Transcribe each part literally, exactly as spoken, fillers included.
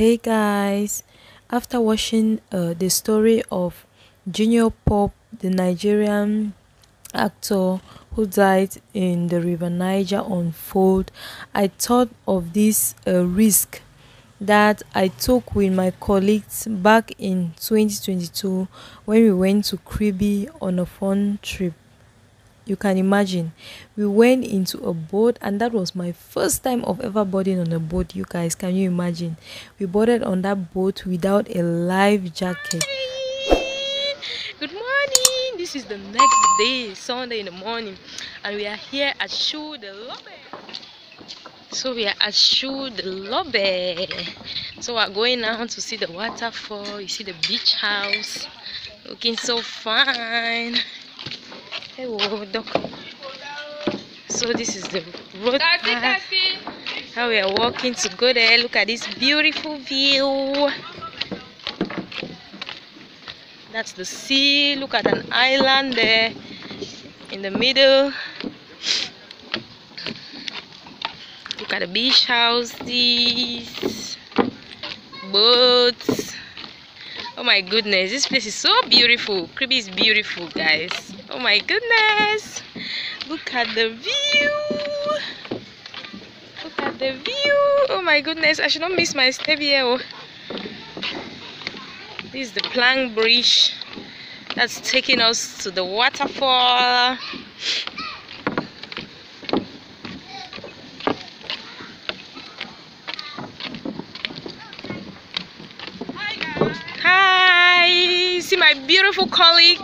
Hey guys, after watching uh, the story of Junior Pope, the Nigerian actor who died in the River Niger unfold, I thought of this uh, risk that I took with my colleagues back in twenty twenty-two when we went to Kribi on a fun trip. You can imagine, we went into a boat, and that was my first time of ever boarding on a boat. You guys, can you imagine? We boarded on that boat without a life jacket. Good morning. This is the next day, Sunday in the morning, and we are here at Chutes de la Lobé. So we are at Chutes de la Lobé. So we're going now to see the waterfall. You see the beach house, looking so fine. So this is the road path, how we are walking to go there. Look at this beautiful view. That's the sea. Look at an island there in the middle. Look at the beach houses, boats. Oh my goodness, this place is so beautiful. Kribi is beautiful, guys. Oh my goodness, look at the view. Look at the view. Oh my goodness, I should not miss my step here. This is the plank bridge that's taking us to the waterfall. See my beautiful colleague.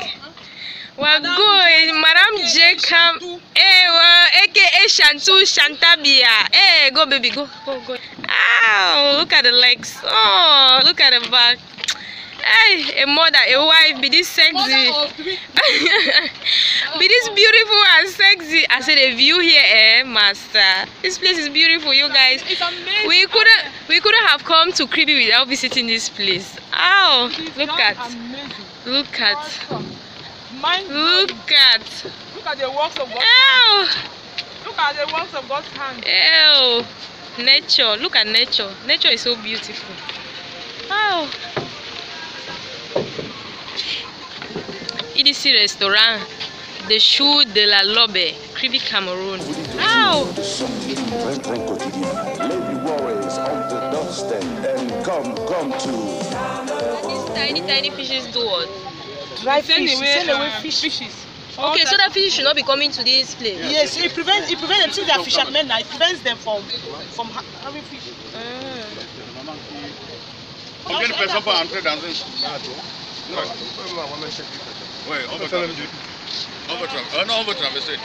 We're going, Madame Jacob. Hey, well, A K A Shantu Shantabia. Hey, go baby, go, go, go. Ow, look at the legs. Oh, look at the back. Hey, a mother, a wife, be this sexy. Be this beautiful and sexy. I see the view here, eh, master. This place is beautiful, you guys. It's amazing. We couldn't, we couldn't have come to Kribi without visiting this place. Ow, look at, look at, look at, look at the works of God's hand. Look at the works of God's hand. Ew, nature. Look at nature. Nature is so beautiful. Ow. E D C restaurant, the Chutes de la Lobé, Kribi, Cameroon. Ow! These tiny, tiny fishes do what? Dry fish, send away fishes. Okay, so that fish should not be coming to this place. Yes, it prevents, it prevents them, since they are fishermen now, it prevents them from, from having fish. How many persons are entering dans un? No, oui, on va traverser. On va traverser. Ah non, on va traverser.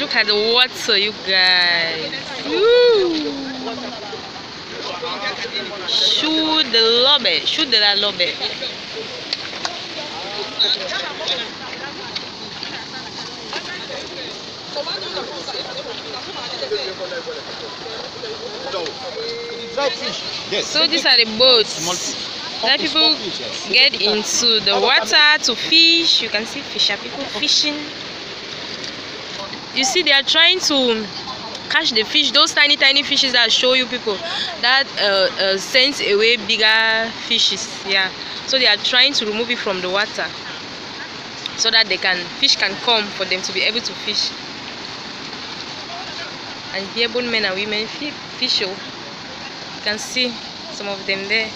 Look at the water, you guys. Chutes de la Lobé. Chutes de la Lobé. Yes. So these are the boats that people get into the water to fish. You can see fisher people fishing. You see, they are trying to catch the fish, those tiny tiny fishes that I show you people, that uh, uh, sends away bigger fishes. Yeah, so they are trying to remove it from the water so that they can, fish can come for them to be able to fish. And here both men and women fish. You can see some of them there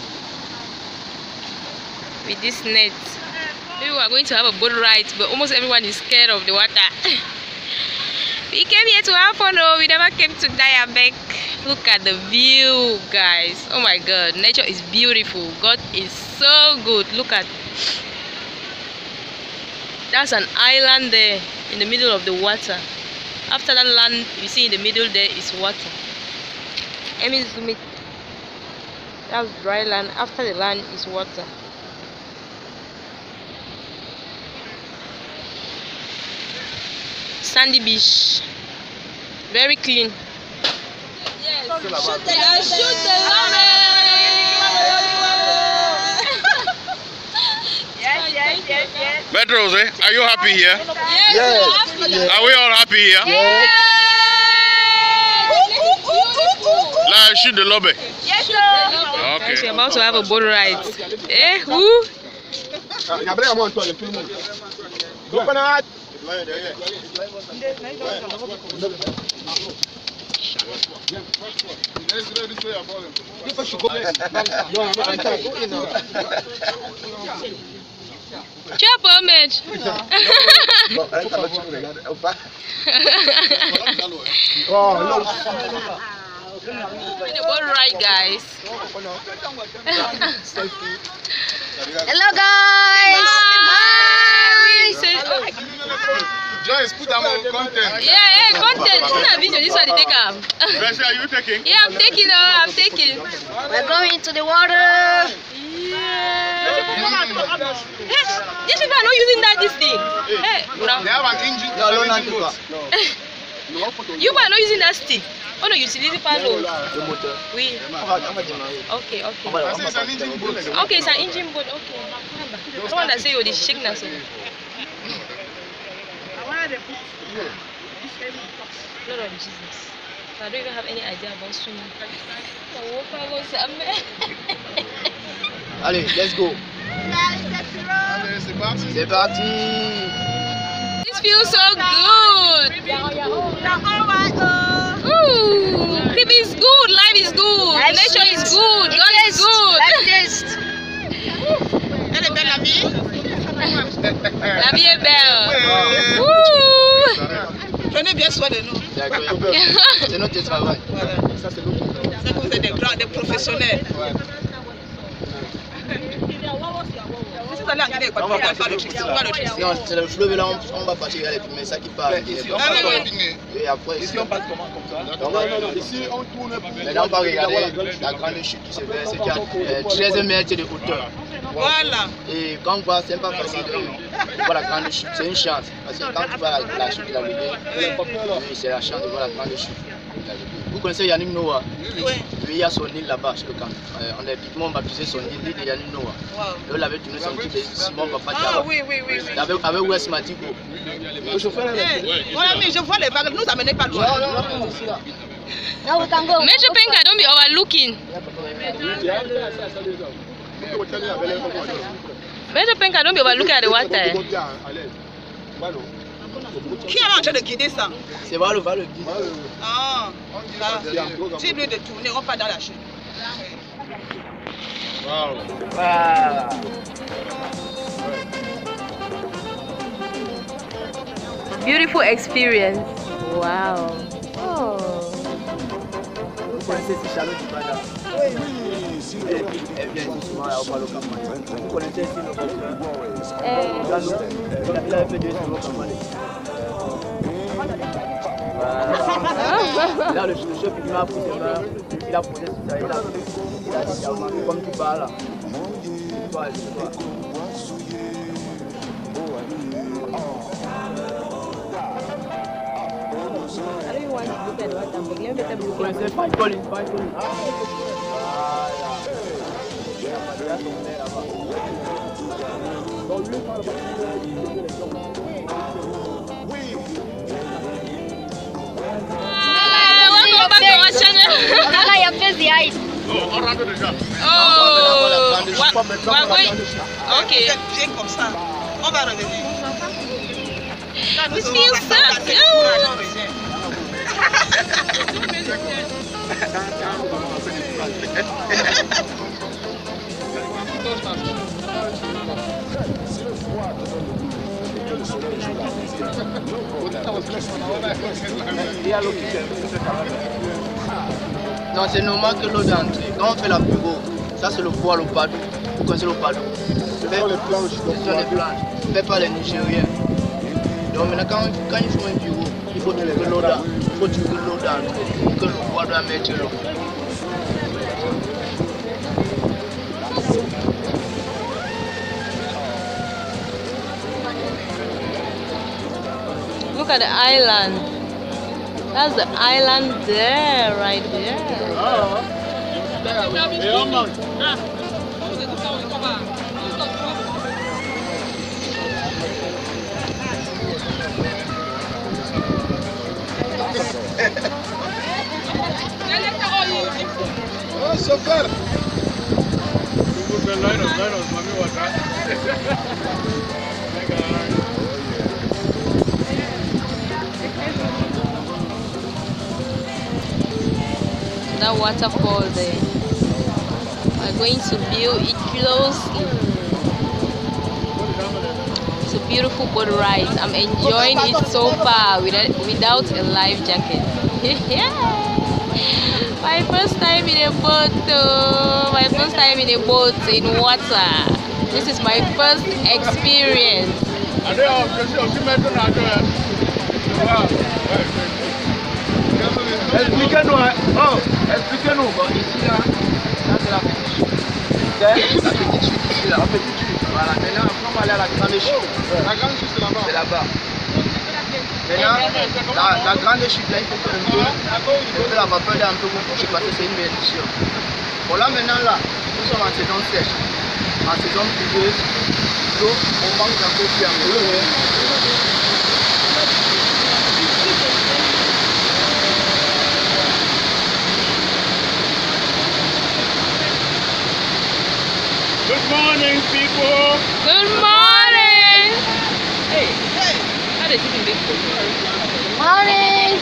with this net. Maybe we are going to have a boat ride, but almost everyone is scared of the water. We came here to have fun, oh, we never came to die and beg. Look at the view, guys. Oh my God, nature is beautiful. God is so good. Look at, that's an island there in the middle of the water. After that land you see in the middle there is water. Let me zoom it. That's dry land. After the land is water. Sandy beach. Very clean. Yes. Shoot the lobby. Shoot the lobby. Yes, yes, yes, yes. Bedros, eh? Are you happy here? Yes. Yes. Are we all happy here? Yes. the Chutes de la Lobé? Yes, sir. Okay. Yes, you're about to have a boat ride. Eh, who? Coconut. Chop homage. All right, guys. Hello, guys. Bye. Joyce, put them on content. Yeah, yeah, content. This is a video. This is what they take up. Are you taking? Yeah, I'm taking. I'm taking. We're going to the water. Yeah. Hey, these people are not using that this thing. Hey, they have an engine. You are not using that stick. Oh no, you see this palo. We. Okay, okay. It's an engine boat. Okay, it's an engine boat. Okay. I don't want to say you this shake now. I want to put this heavy box. Lord of Jesus. I don't even have any idea about swimming. Allez, let's go. C'est parti. This feels so good. Ooh, Kribi is good. Life is good. Nature is good. God is good. Elle est belle la vie. La vie est belle. Ouh. Prenez bien soin de nous. C'est notre travail. Ça c'est nous. Ça vous êtes des grands, des professionnels. C'est le fleuve là, on va partir avec les messages qui parlent. Et après, ici on passe comment comme ça? Ici on tourne. Mais là on va regarder la grande chute qui se verse, qui a treize mètres de hauteur. Voilà. Et quand on voit, c'est pas facile de voir la grande chute, c'est une chance. Parce que quand tu vois la chute de la Lobé, c'est la chance de voir la grande chute. Vous connaissez Yannick Noah? Oui. Lui, il y a son île là-bas, je peux quand même. On a dit, on va baptiser son île, l'île de Yannick Noah. Wow. Et on l'avait tourné son île, Simon va pas là-bas. Ah oui, oui, oui. Avec, avec West Matigo. Le chauffeur est là. Voilà, mais je vois les vagues, nous amenez pas loin. Non, non, non, c'est là. Major Benga, don't be overlooking. Major Benga, don't be overlooking at the water. Qui est en train de guider ça? C'est Valo, Valo guide. Ah, si lui de tourner, on part dans la chute. Wow. Wow. Beautiful experience. Wow. Oh. Vous connaissez ces chaleurs du Bada? Oui, oui. Si elle vient souvent, elle parle au Cameroun. Vous connaissez ici le Cameroun? Il a fait deux sur le Cameroun. Là, le chef, il m'a pris ses mains, il a posé tout ça, il a pris il a dit, comme tu parles là. Tu vas aller, tu vas. On rentre déjà. Oh, ok. Bien comme ça. On va revenir. This feels so good. Non, c'est normal que l'eau d'entrée. Quand on fait la plus beau, ça c'est le poil au padou. Vous connaissez le padou? Ce sont les planches. Ce sont les planches. Fait par les Nigériens. Donc maintenant, quand, quand ils font un bureau, il faut trouver l'eau d'entrée. Il faut trouver l'eau d'entrée. Que le poil doit mettre l'eau. Look at the island. That's the island there, right there. Oh. Yeah, Attention, chauffeur. That waterfall there. We're going to build it closely. It's a beautiful boat ride. I'm enjoying it so far without, without a life jacket. My first time in a boat, uh, my first time in a boat in water. This is my first experience. Voilà, maintenant après on va aller à la grande chute. La grande chute c'est là-bas. C'est là-bas. Maintenant, la, la grande chute là, il faut faire un tour. Il faut que la vapeur d'un peu pour toucher parce que c'est une bénédiction. Bon là maintenant là, nous sommes en saison sèche. En saison pluvieuse, l'eau, on manque d'un peu plus en Good morning, people. Good morning. Hey, hey. How did you do this? Good morning.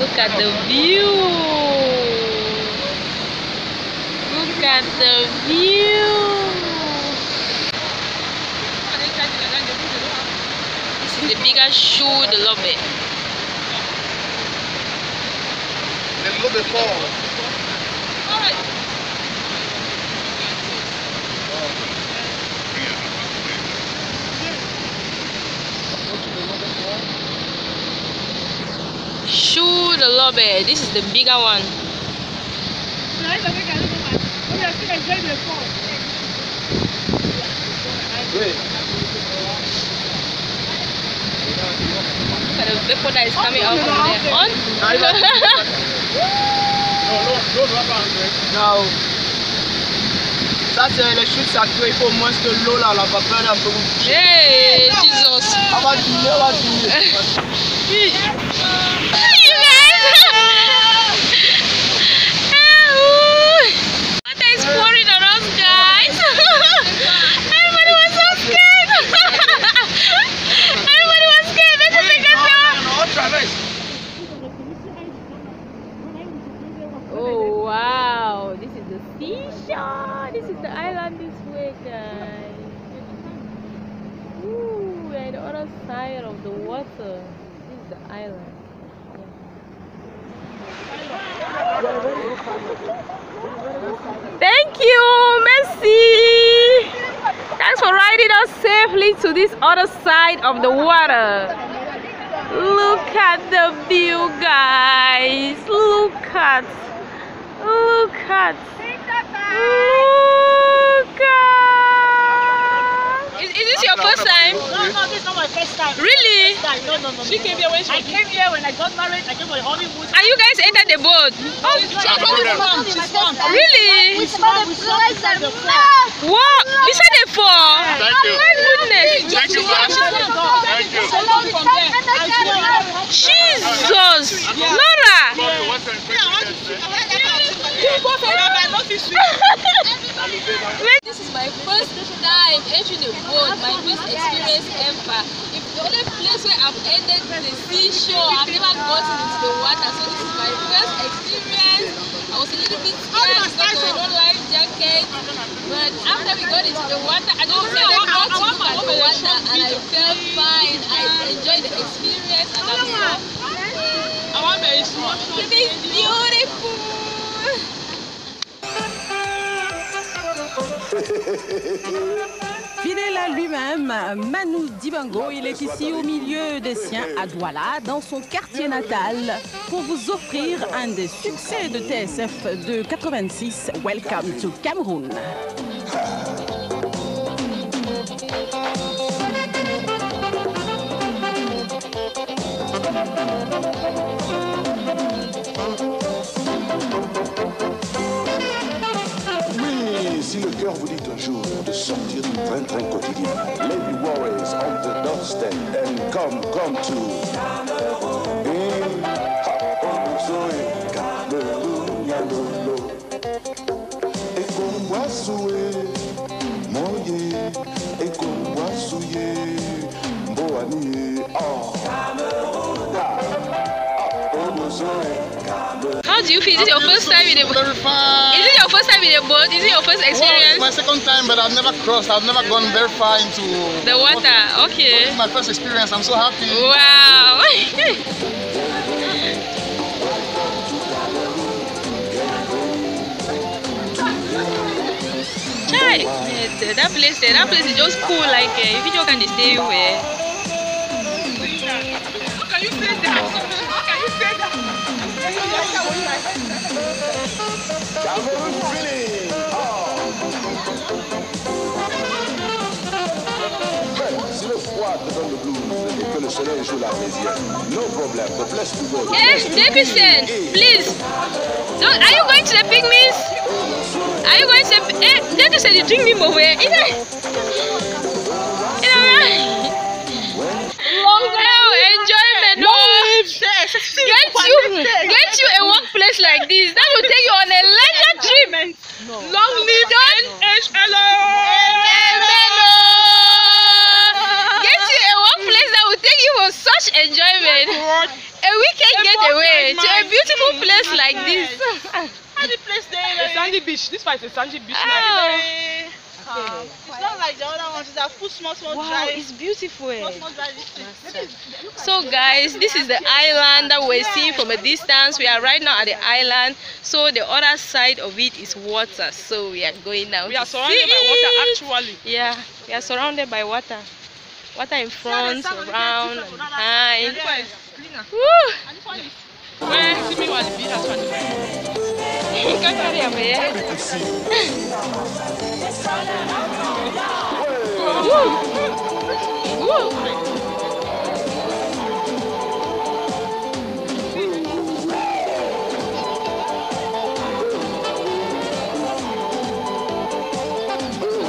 Look at the view. Look at the view. This is the biggest Chutes de la Lobé. The Lobé Falls. Chutes de la Lobé, this is the bigger one. Look at the vapor that is coming out from there. On. Non, ça c'est les chutes sacrées, il faut au moins que l'eau là, la vapeur là, pour vous toucher. Hey, Jesus! On va tourner, on va tourner. Water is pouring on us, guys! Everybody was so scared! Everybody was scared, mais tu fais que ça! On traverse! Oh wow, this is the seashore. This is the island this way, guys. Ooh, we are on the other side of the water. This is the island. Yeah. Thank you, Messi. Thanks for riding us safely to this other side of the water. Look at the view, guys. Look at Look at! Look at! Is, is this your first time? No, no, this is not my first time. Really? First time. No, no, no. She came here when she I came here when I got married. I came for the honeymoon. And you guys entered the boat? Oh, she's from. She's from. Really? We saw the place and the floor. What? You saw the floor? Thank you. My goodness. Thank you, ma'am. Thank you. Jesus! Laura! This is my first time entering a boat, my first experience ever. If the only place where I've entered the seashore, I've never gotten into the water, so this is my first experience. I was a little bit scared because I don't like jackets, but after we got into the water, I don't know how to look at the water, and I felt fine. I enjoyed the experience, and I'm so. It is beautiful. Fidèle à lui-même, Manu Dibango, il est ici au milieu des siens à Douala, dans son quartier natal, pour vous offrir un des succès de T S F de quatre-vingt-six, Welcome to Cameroon. Si le cœur vous dit un jour de sortir du train-train quotidien, Lady Warriors on the doorstep and come, come to... Et... How do you feel? Is it your first time in a boat? Is it your first time in a boat? Is it your first experience? Well, it's my second time, but I've never crossed. I've never gone very far into the water. water. Okay. It's my first experience. I'm so happy. Wow. Yeah, that place there, that place is just cool. Like uh, if you can stay where. How can you say that? How can you say that? No problem. The place to go. Yes, Davidson, please. Don't, are you going to the pygmies? Are you going to eh, they just said you drink me more way? Is it? Is it alright? Oh, enjoyment! No, get you, get you a workplace like this. That will take you on a leisure trip. No. Long live N H L O! Get you a workplace that will take you for such enjoyment. A weekend getaway to a beautiful place like this. The place there, it's sandy beach. This one is a sandy beach. Oh. It's, very, um, it's not like the other ones. It's a full small small wow, dry. It's beautiful. Small, small dry so guys, this is the island that we're seeing from a distance. We are right now at the island. So the other side of it is water. So we are going now. We are surrounded by water actually. Yeah, we are surrounded by water. Water in front, around, and behind. Woo! Look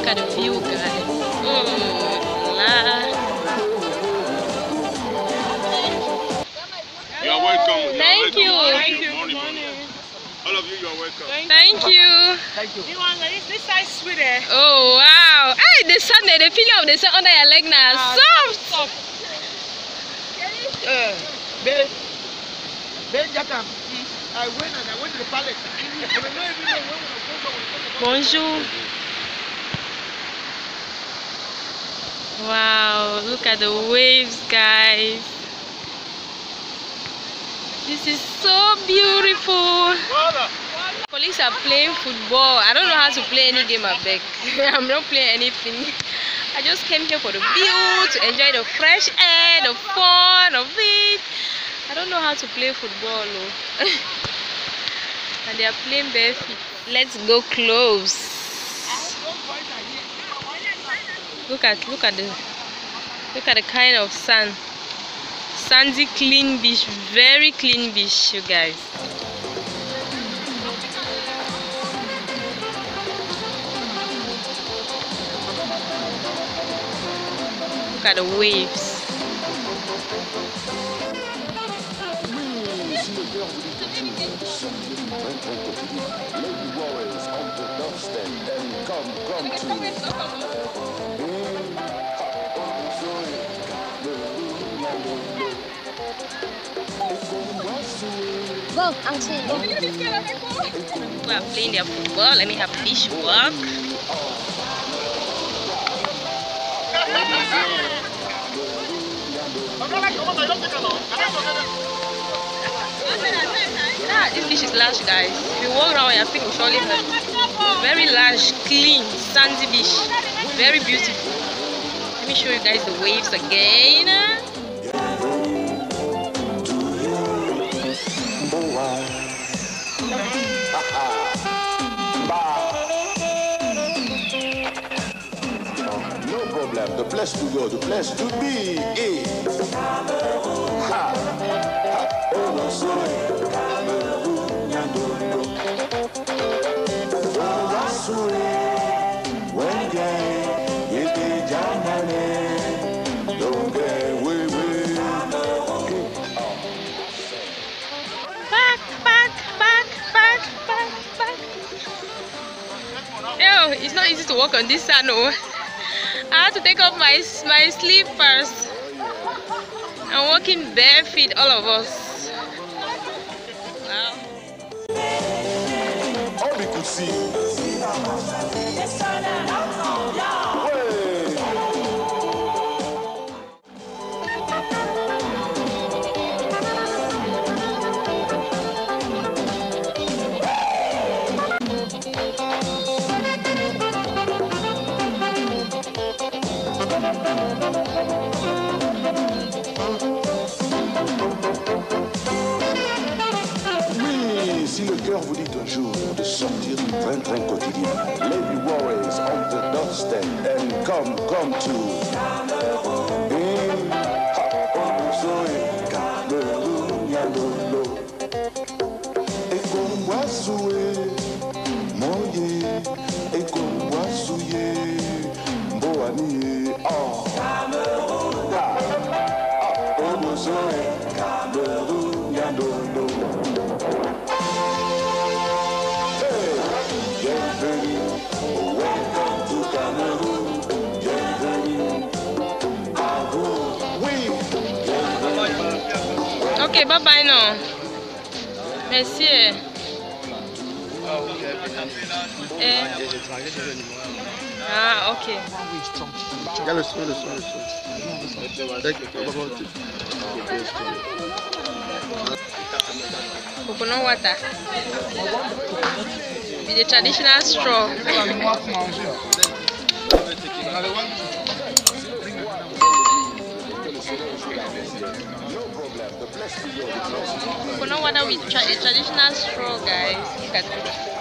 at the view, guys. Mm, nah. You are welcome. Thank you. Thank you. All of you, you are welcome. Thank you. Thank you. This side is sweeter. Oh wow! Hey, the sun, the feeling of the sun under your leg now, soft. Soft. Uh, babe, babe, Jatam. I went and I went to the palace. I don't know if you know when we go Bonjour. Wow! Look at the waves, guys. This is so beautiful. Police are playing football. I don't know how to play any game at back. I'm not playing anything. I just came here for the view, to enjoy the fresh air, the fun of it. I don't know how to play football. No. And they are playing barefoot. Let's go close. Look at look at the look at the kind of sand. Sandy, clean beach, very clean beach, you guys. Look at the waves. Go, auntie, go. People are playing their football. Let me have fish walk. Yeah, this fish is large, guys. If you walk around, your feet will surely hurt. Very large, clean, sandy beach. Very beautiful. Let me show you guys the waves again. The place to go, the place to be is Cameroon. it's not easy to walk on this sand. No. I had to take off my, my slippers. I'm walking barefoot, all of us. Wow. All we could see. Vous dit un jour de sortir du train-train quotidien. Lady Warriors on the doorstep and come, come to Cameroon. Cameroon, Yalolo. Et qu'on voit soué, moye, et qu'on voit souillé, boani, oh. Cameroun, Cameroun, Yalolo. Okay, bye bye now. Merci. Eh. Ah, ok. Regarde le son, le son, le son. Water. With the traditional straw. We don't want to with tra a traditional straw, guys. Look at this.